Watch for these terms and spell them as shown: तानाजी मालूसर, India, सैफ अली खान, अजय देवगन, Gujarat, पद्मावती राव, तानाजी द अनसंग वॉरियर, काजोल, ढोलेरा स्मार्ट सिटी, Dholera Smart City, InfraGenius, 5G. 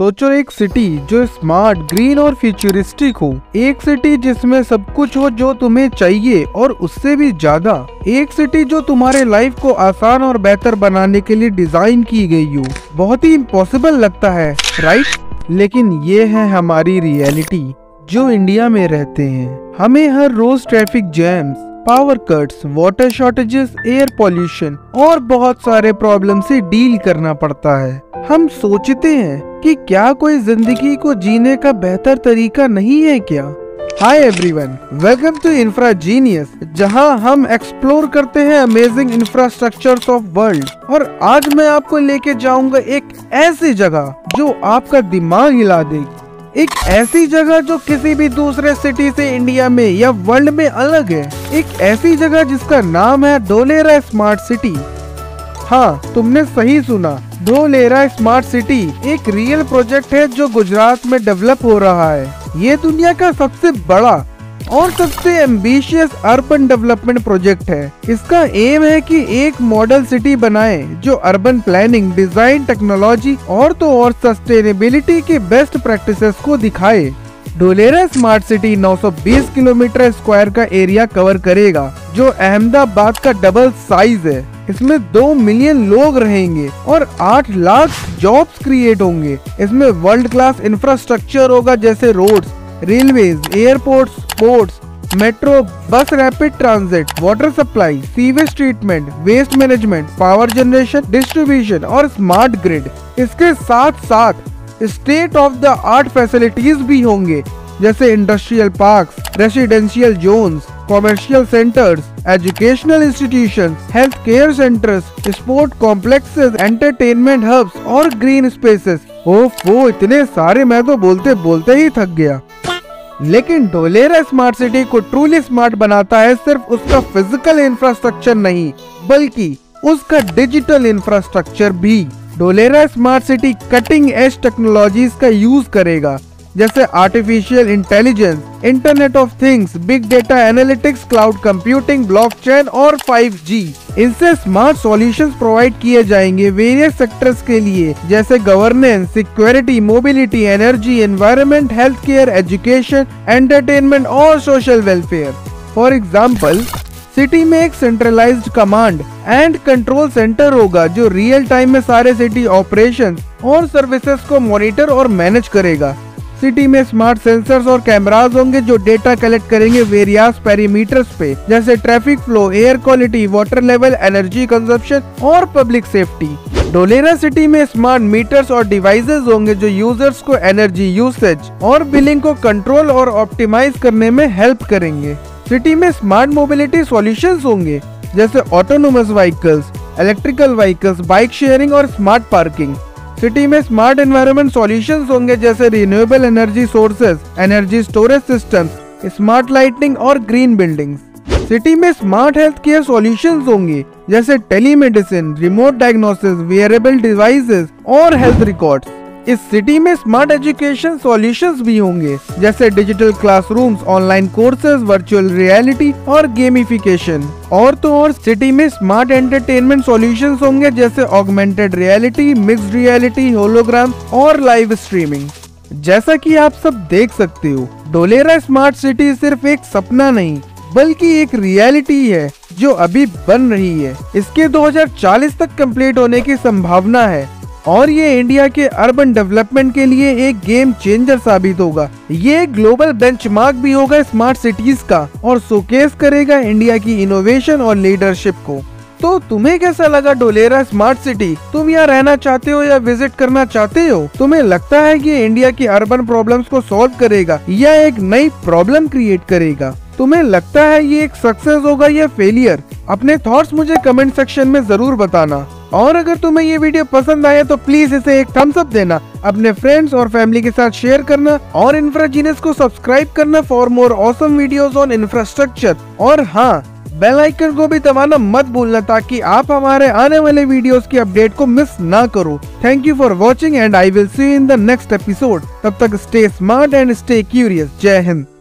सोचो एक सिटी जो स्मार्ट, ग्रीन और फ्यूचरिस्टिक हो, एक सिटी जिसमें सब कुछ हो जो तुम्हें चाहिए और उससे भी ज्यादा, एक सिटी जो तुम्हारे लाइफ को आसान और बेहतर बनाने के लिए डिजाइन की गई हो। बहुत ही इम्पॉसिबल लगता है राइट, लेकिन ये है हमारी रियलिटी जो इंडिया में रहते हैं। हमें हर रोज traffic jams, power cuts, water shortages, air pollution और बहुत सारे प्रॉब्लम से डील करना पड़ता है। हम सोचते हैं कि क्या कोई जिंदगी को जीने का बेहतर तरीका नहीं है क्या? Hi everyone, welcome to InfraGenius, जहां हम एक्सप्लोर करते हैं अमेजिंग इंफ्रास्ट्रक्चर्स ऑफ वर्ल्ड। और आज मैं आपको लेके जाऊंगा एक ऐसी जगह जो आपका दिमाग हिला देगी, एक ऐसी जगह जो किसी भी दूसरे सिटी से इंडिया में या वर्ल्ड में अलग है, एक ऐसी जगह जिसका नाम है ढोलेरा स्मार्ट सिटी। हाँ, तुमने सही सुना, ढोलेरा स्मार्ट सिटी एक रियल प्रोजेक्ट है जो गुजरात में डेवलप हो रहा है। ये दुनिया का सबसे बड़ा और सबसे एम्बिशियस अर्बन डेवलपमेंट प्रोजेक्ट है। इसका एम है कि एक मॉडल सिटी बनाए जो अर्बन प्लानिंग, डिजाइन, टेक्नोलॉजी और तो और सस्टेनेबिलिटी के बेस्ट प्रैक्टिसेस को दिखाए। ढोलेरा स्मार्ट सिटी 920 kilometre square का एरिया कवर करेगा, जो अहमदाबाद का डबल साइज है। इसमें 2 मिलियन लोग रहेंगे और 8 लाख जॉब्स क्रिएट होंगे। इसमें वर्ल्ड क्लास इंफ्रास्ट्रक्चर होगा, जैसे roads, railways, airports, ports, metro, bus, rapid transit, water supply, sewage treatment, waste management, power generation, distribution और स्मार्ट ग्रिड। इसके साथ साथ state of the art facilities भी होंगे, जैसे industrial park, residential zones, commercial centres, educational institution, health care centres, sport complexes, entertainment hubs और green spaces. ओफो, इतने सारे, मैं तो बोलते बोलते ही थक गया। लेकिन ढोलेरा स्मार्ट सिटी को ट्रूली स्मार्ट बनाता है सिर्फ उसका फिजिकल इंफ्रास्ट्रक्चर नहीं, बल्कि उसका डिजिटल इंफ्रास्ट्रक्चर भी। ढोलेरा स्मार्ट सिटी cutting edge technologies का यूज करेगा, जैसे artificial intelligence, internet of things, big data analytics, cloud computing, blockchain और 5G। इनसे स्मार्ट सॉल्यूशंस प्रोवाइड किए जाएंगे वेरियस सेक्टर्स के लिए, जैसे governance, security, mobility, energy, environment, health care, education, entertainment और social welfare. For example, city में एक centralised command and control centre होगा जो रियल टाइम में सारे सिटी ऑपरेशन और सर्विसेज को मॉनिटर और मैनेज करेगा। सिटी में स्मार्ट सेंसर्स और कैमरास होंगे जो डेटा कलेक्ट करेंगे वेरियस पैरामीटर्स पे, जैसे traffic flow, air quality, water level, energy consumption और पब्लिक सेफ्टी। ढोलेरा सिटी में स्मार्ट मीटर्स और डिवाइसेस होंगे जो यूजर्स को एनर्जी यूसेज और बिलिंग को कंट्रोल और ऑप्टिमाइज करने में हेल्प करेंगे। सिटी में स्मार्ट मोबिलिटी सॉल्यूशंस होंगे, जैसे autonomous vehicles, electrical vehicles, bike sharing और स्मार्ट पार्किंग। सिटी में स्मार्ट एनवायरनमेंट सॉल्यूशंस होंगे, जैसे renewable energy sources, energy storage systems, smart lighting और ग्रीन बिल्डिंग्स। सिटी में स्मार्ट हेल्थ केयर सॉल्यूशंस होंगे, जैसे telemedicine, remote diagnosis, wearable devices और health records. इस सिटी में स्मार्ट एजुकेशन सॉल्यूशंस भी होंगे, जैसे digital classrooms, online courses, virtual reality और गेमिफिकेशन। और तो और सिटी में स्मार्ट एंटरटेनमेंट सॉल्यूशंस होंगे, जैसे augmented reality, mixed reality, hologram और लाइव स्ट्रीमिंग। जैसा कि आप सब देख सकते हो, ढोलेरा स्मार्ट सिटी सिर्फ एक सपना नहीं बल्कि एक रियलिटी है जो अभी बन रही है। इसके 2040 तक कम्प्लीट होने की संभावना है और ये इंडिया के अर्बन डेवलपमेंट के लिए एक गेम चेंजर साबित होगा। ये ग्लोबल बेंचमार्क भी होगा स्मार्ट सिटीज का और शोकेस करेगा इंडिया की इनोवेशन और लीडरशिप को। तो तुम्हें कैसा लगा ढोलेरा स्मार्ट सिटी? तुम यहाँ रहना चाहते हो या विजिट करना चाहते हो? तुम्हें लगता है कि इंडिया की अर्बन प्रॉब्लम्स को सॉल्व करेगा या एक नई प्रॉब्लम क्रिएट करेगा? तुम्हें लगता है ये एक सक्सेस होगा या फेलियर? अपने थॉट्स मुझे कमेंट सेक्शन में जरूर बताना। और अगर तुम्हें ये वीडियो पसंद आया तो प्लीज इसे एक थम्स अप देना, अपने फ्रेंड्स और फैमिली के साथ शेयर करना और InfraGenius को सब्सक्राइब करना for more awesome videos on infrastructure. और हाँ, बेल आइकन को भी दबाना मत भूलना ताकि आप हमारे आने वाले वीडियोस की अपडेट को मिस ना करो। Thank you for watching and I will see you in the next episode. तब तक stay smart and stay curious. जय हिंद।